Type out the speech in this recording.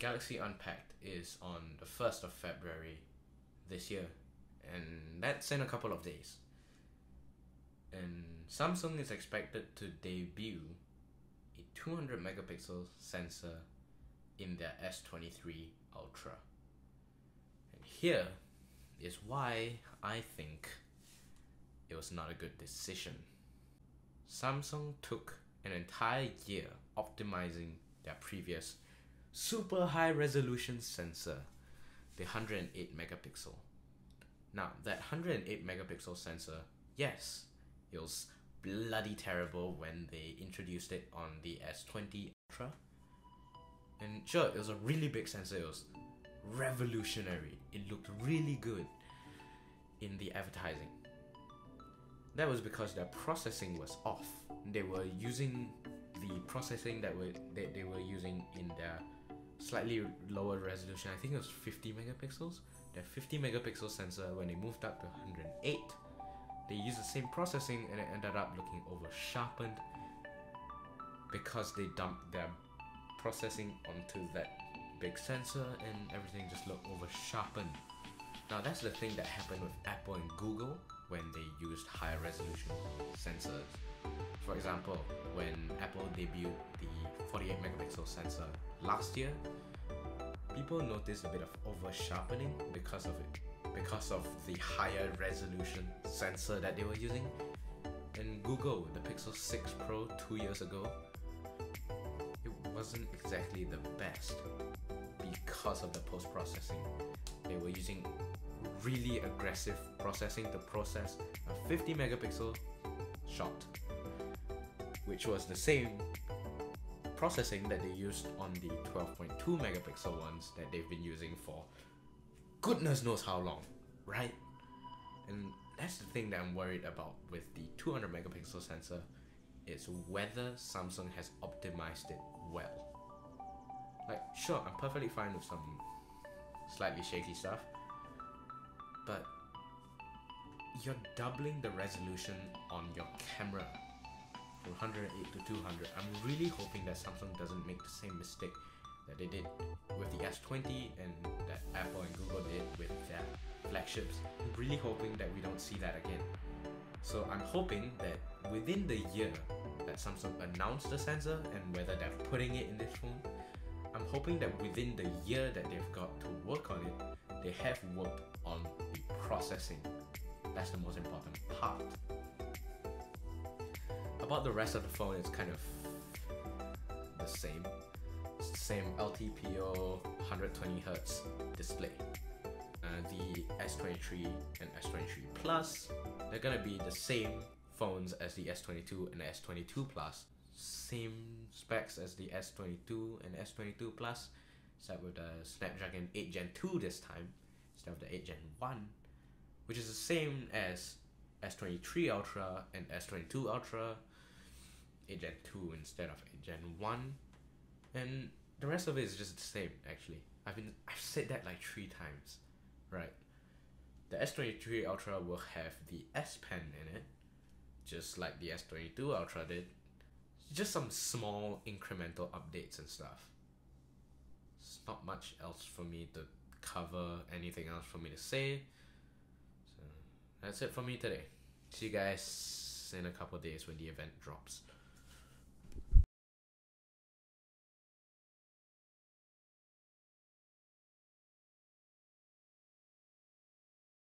Galaxy Unpacked is on the 1st of February this year, and that's in a couple of days. And Samsung is expected to debut a 200 megapixel sensor in their S23 Ultra. And here is why I think it was not a good decision. Samsung took an entire year optimizing their previous super high resolution sensor, the 108 megapixel. Now, that 108 megapixel sensor, yes, it was bloody terrible when they introduced it on the S20 Ultra. And sure, it was a really big sensor, it was revolutionary. It looked really good in the advertising. That was because their processing was off. They were using the processing that they were using in their slightly lower resolution. I think it was 50 megapixels. Their 50 megapixel sensor, when they moved up to 108, they used the same processing and it ended up looking over sharpened because they dumped their processing onto that big sensor and everything just looked over sharpened. Now that's the thing that happened with Apple and Google when they used high resolution sensors. For example, when Apple debuted the 48 megapixel sensor last year, people noticed a bit of over sharpening because of it, because of the higher resolution sensor that they were using. And Google, the Pixel 6 Pro 2 years ago, it wasn't exactly the best because of the post-processing. They were using really aggressive processing to process a 50 megapixel shot, which was the same processing that they used on the 12.2 megapixel ones that they've been using for goodness knows how long, right? And that's the thing that I'm worried about with the 200 megapixel sensor, is whether Samsung has optimized it well. Like, sure, I'm perfectly fine with some slightly shaky stuff, but you're doubling the resolution on your camera from 108 to 200. I'm really hoping that Samsung doesn't make the same mistake that they did with the S20 and that Apple and Google did with their flagships. I'm really hoping that we don't see that again. So I'm hoping that within the year that Samsung announced the sensor and whether they're putting it in this phone, I'm hoping that within the year that they've got to work on it, they have worked on the processing. That's the most important part. About the rest of the phone, it's kind of the same. It's the same LTPO 120Hz display. The S23 and S23 Plus, they're gonna be the same phones as the S22 and the S22 Plus. Same specs as the S22 and S22 Plus, except with the Snapdragon 8 Gen 2 this time, instead of the 8 Gen 1, which is the same as S23 Ultra and S22 Ultra, 8 Gen 2 instead of 8 Gen 1, and the rest of it is just the same, actually. I've said that like 3 times, right? The S23 Ultra will have the S Pen in it, just like the S22 Ultra did. Just some small incremental updates and stuff. There's not much else for me to cover, anything else for me to say. So that's it for me today. See you guys in a couple of days when the event drops.